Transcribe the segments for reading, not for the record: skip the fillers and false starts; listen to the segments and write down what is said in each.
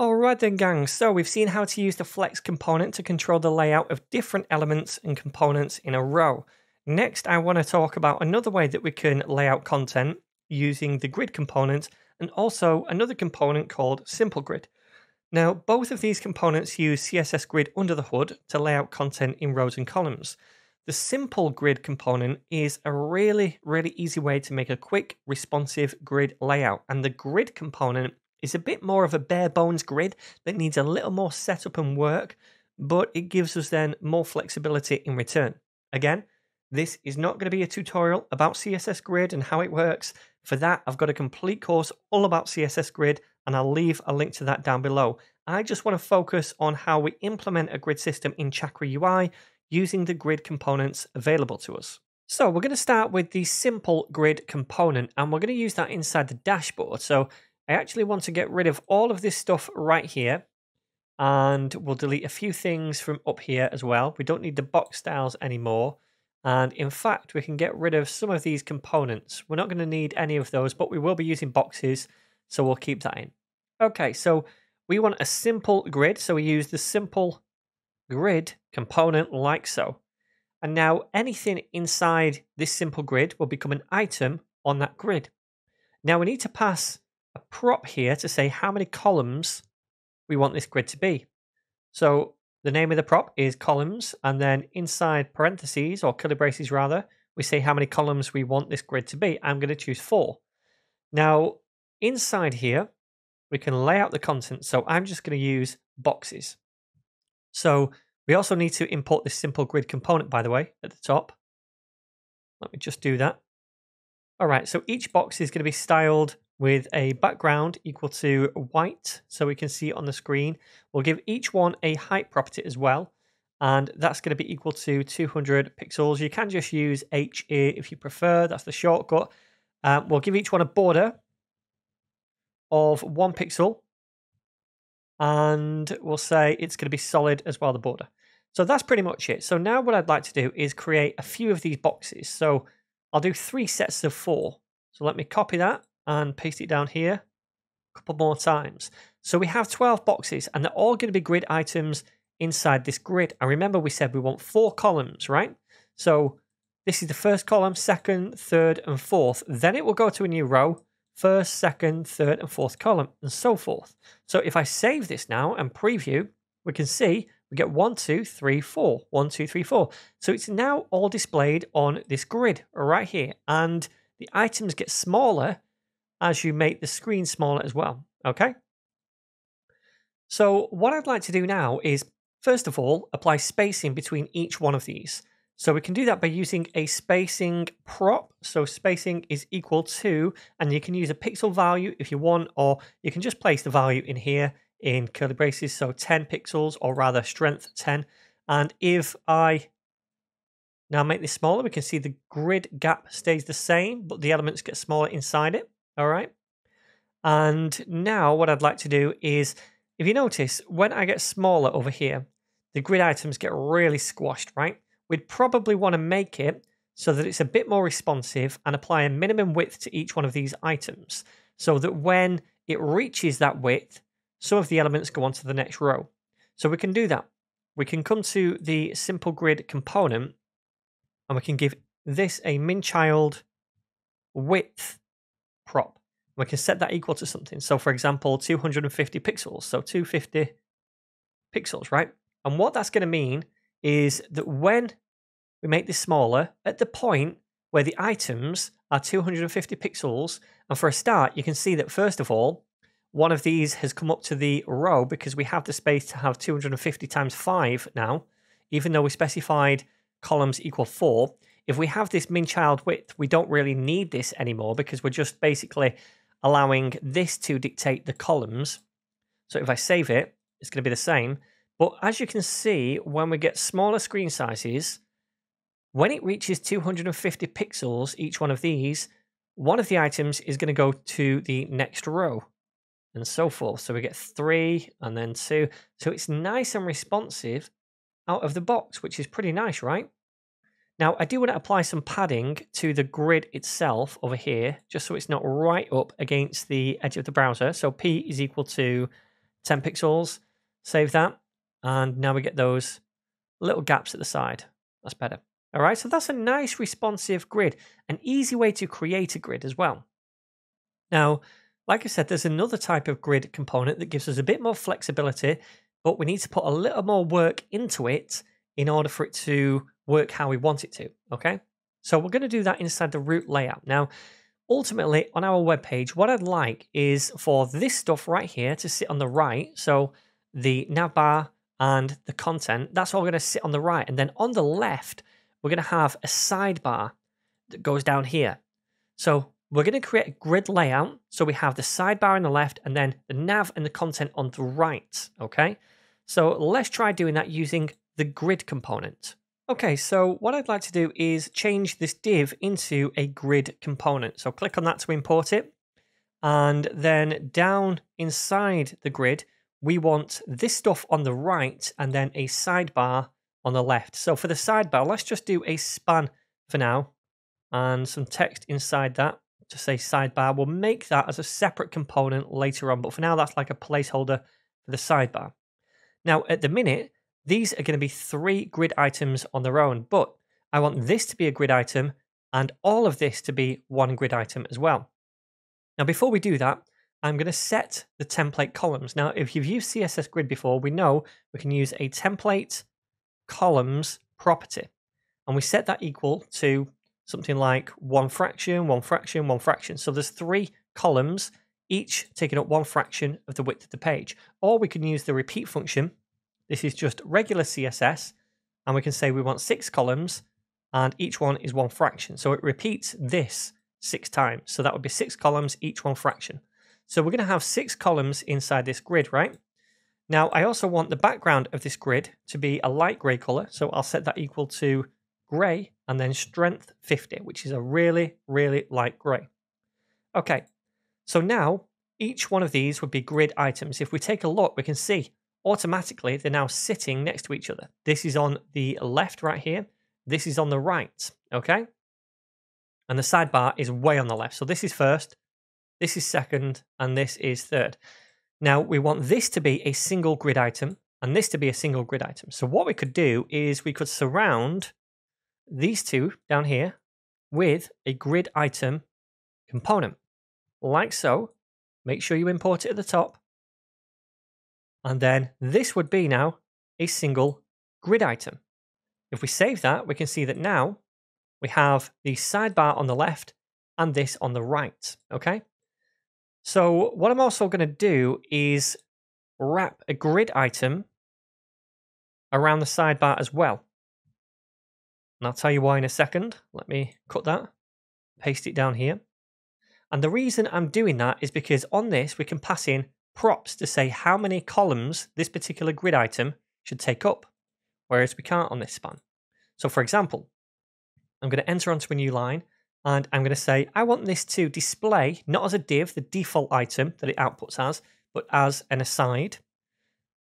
Alright then gang, so we've seen how to use the flex component to control the layout of different elements and components in a row. Next I want to talk about another way that we can lay out content using the grid component and also another component called SimpleGrid. Now both of these components use CSS Grid under the hood to lay out content in rows and columns. The SimpleGrid component is a really easy way to make a quick responsive grid layout, and the grid component is a bit more of a bare bones grid that needs a little more setup and work, but it gives us then more flexibility in return. Again, this is not going to be a tutorial about CSS Grid and how it works. For that, I've got a complete course all about CSS Grid, and I'll leave a link to that down below. I just want to focus on how we implement a grid system in Chakra UI using the grid components available to us. So we're going to start with the SimpleGrid component, and we're going to use that inside the dashboard. So I actually want to get rid of all of this stuff right here, and we'll delete a few things from up here as well. We don't need the box styles anymore. And in fact, we can get rid of some of these components. We're not going to need any of those, but we will be using boxes, so we'll keep that in. Okay, so we want a simple grid, so we use the simple grid component like so. And now anything inside this simple grid will become an item on that grid. Now we need to pass a prop here to say how many columns we want this grid to be. So the name of the prop is columns, and then inside parentheses, or curly braces rather, we say how many columns we want this grid to be. I'm going to choose 4. Now inside here, we can lay out the content, so I'm just going to use boxes. So we also need to import this simple grid component, by the way, at the top. Let me just do that. All right, so each box is going to be styled with a background equal to white, so we can see it on the screen. We'll give each one a height property as well, and that's going to be equal to 200 pixels. You can just use H here if you prefer, that's the shortcut. We'll give each one a border of 1 pixel, and we'll say it's going to be solid as well, the border. So that's pretty much it. So now what I'd like to do is create a few of these boxes. So I'll do 3 sets of 4. So let me copy that and paste it down here a couple more times. So we have 12 boxes, and they're all going to be grid items inside this grid. And remember, we said we want 4 columns, right? So this is the first column, second, third, and fourth. Then it will go to a new row, first, second, third, and fourth column, and so forth. So if I save this now and preview, we can see we get 1, 2, 3, 4, 1, 2, 3, 4. So it's now all displayed on this grid right here. And the items get smaller as you make the screen smaller as well, okay? So what I'd like to do now is, first of all, apply spacing between each one of these. So we can do that by using a spacing prop. So spacing is equal to, and you can use a pixel value if you want, or you can just place the value in here in curly braces, so 10 pixels, or rather strength 10. And if I now make this smaller, we can see the grid gap stays the same, but the elements get smaller inside it. All right, and now what I'd like to do is, if you notice, when I get smaller over here, the grid items get really squashed, right? We'd probably want to make it so that it's a bit more responsive and apply a minimum width to each one of these items so that when it reaches that width, some of the elements go on to the next row. So we can do that. We can come to the simple grid component, and we can give this a min child width prop. We can set that equal to something. So for example, 250 pixels. So 250 pixels, right? And what that's going to mean is that when we make this smaller, at the point where the items are 250 pixels, and for a start, you can see that first of all, one of these has come up to the row because we have the space to have 250 times 5 now, even though we specified columns equal 4. If we have this min child width, we don't really need this anymore because we're just basically allowing this to dictate the columns. So if I save it, it's going to be the same. But as you can see, when we get smaller screen sizes, when it reaches 250 pixels, each one of these, one of the items is going to go to the next row and so forth. So we get 3 and then 2. So it's nice and responsive out of the box, which is pretty nice, right? Now, I do want to apply some padding to the grid itself over here, just so it's not right up against the edge of the browser. So P is equal to 10 pixels, save that. And now we get those little gaps at the side. That's better. All right, so that's a nice responsive grid, an easy way to create a grid as well. Now, like I said, there's another type of grid component that gives us a bit more flexibility, but we need to put a little more work into it in order for it to work how we want it to, okay? So we're going to do that inside the root layout. Now, ultimately, on our web page, what I'd like is for this stuff right here to sit on the right. So the navbar and the content, that's all going to sit on the right. And then on the left, we're going to have a sidebar that goes down here. So we're going to create a grid layout. So we have the sidebar on the left and then the nav and the content on the right. Okay. So let's try doing that using the grid component. Okay. So what I'd like to do is change this div into a grid component. So click on that to import it. And then down inside the grid, we want this stuff on the right and then a sidebar on the left. So for the sidebar, let's just do a span for now and some text inside that to say sidebar. We'll make that as a separate component later on, but for now that's like a placeholder for the sidebar. Now at the minute, these are going to be three grid items on their own, but I want this to be a grid item and all of this to be one grid item as well. Now before we do that, I'm going to set the template columns. Now, if you've used CSS Grid before, we know we can use a template columns property. And we set that equal to something like one fraction, one fraction, one fraction. So there's three columns, each taking up one fraction of the width of the page. Or we can use the repeat function. This is just regular CSS. And we can say we want 6 columns and each one is one fraction. So it repeats this 6 times. So that would be 6 columns, each one fraction. So we're going to have 6 columns inside this grid, right? Now, I also want the background of this grid to be a light gray color. So I'll set that equal to gray and then strength 50, which is a really, really light gray. Okay, so now each one of these would be grid items. If we take a look, we can see automatically they're now sitting next to each other. This is on the left right here. This is on the right, okay? And the sidebar is way on the left. So this is first. This is second, and this is third. Now, we want this to be a single grid item, and this to be a single grid item. So what we could do is we could surround these two down here with a grid item component, like so. Make sure you import it at the top. And then this would be now a single grid item. If we save that, we can see that now we have the sidebar on the left and this on the right, okay? So what I'm also going to do is wrap a grid item around the sidebar as well. And I'll tell you why in a second. Let me cut that, paste it down here. And the reason I'm doing that is because on this, we can pass in props to say how many columns this particular grid item should take up, whereas we can't on this span. So for example, I'm going to enter onto a new line. And I'm going to say, I want this to display, not as a div, the default item that it outputs as, but as an aside.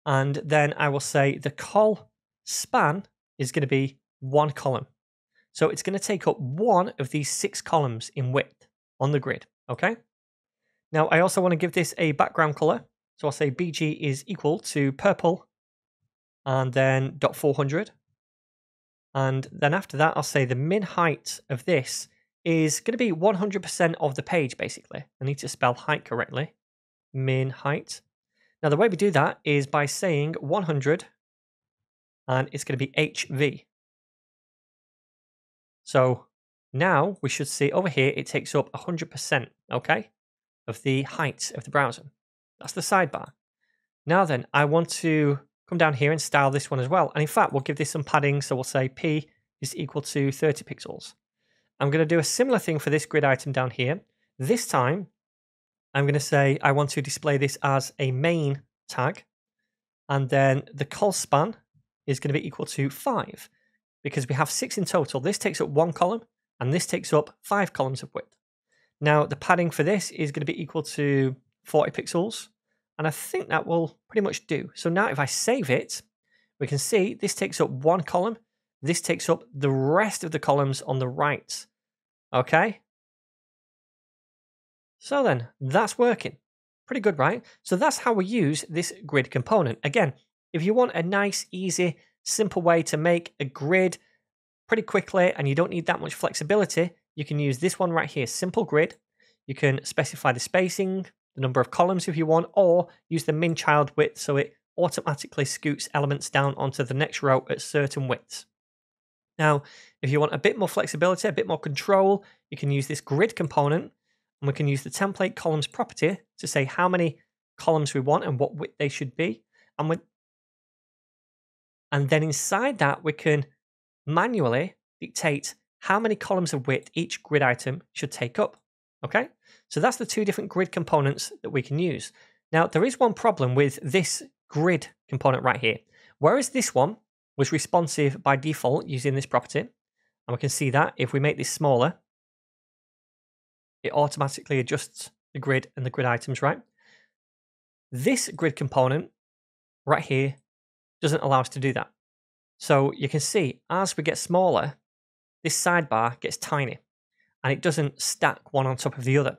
And then I will say the col span is going to be one column. So it's going to take up one of these 6 columns in width on the grid. Okay. Now I also want to give this a background color. So I'll say BG is equal to purple and then .400. And then after that, I'll say the min height of this is going to be 100% of the page, basically. I need to spell height correctly. Min height. Now, the way we do that is by saying 100, and it's going to be HV. So now we should see over here, it takes up 100%, okay, of the height of the browser. That's the sidebar. Now then, I want to come down here and style this one as well. And in fact, we'll give this some padding. So we'll say P is equal to 30 pixels. I'm going to do a similar thing for this grid item down here. This time, I'm going to say I want to display this as a main tag. And then the col span is going to be equal to 5 because we have 6 in total. This takes up 1 column and this takes up 5 columns of width. Now, the padding for this is going to be equal to 40 pixels. And I think that will pretty much do. So now if I save it, we can see this takes up 1 column. This takes up the rest of the columns on the right. Okay. So then that's working. Pretty good, right? So that's how we use this grid component. Again, if you want a nice, easy, simple way to make a grid pretty quickly and you don't need that much flexibility, you can use this one right here, Simple Grid. You can specify the spacing, the number of columns if you want, or use the min child width so it automatically scoots elements down onto the next row at certain widths. Now, if you want a bit more flexibility, a bit more control, you can use this grid component, and we can use the template columns property to say how many columns we want and what width they should be. And then inside that, we can manually dictate how many columns of width each grid item should take up. Okay, so that's the two different grid components that we can use. Now, there is one problem with this grid component right here. Whereas this one was responsive by default using this property, and we can see that if we make this smaller, it automatically adjusts the grid and the grid items, right? This grid component right here doesn't allow us to do that. So you can see as we get smaller, this sidebar gets tiny and it doesn't stack one on top of the other.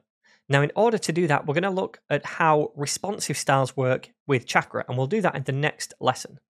Now, in order to do that, we're going to look at how responsive styles work with Chakra, and we'll do that in the next lesson.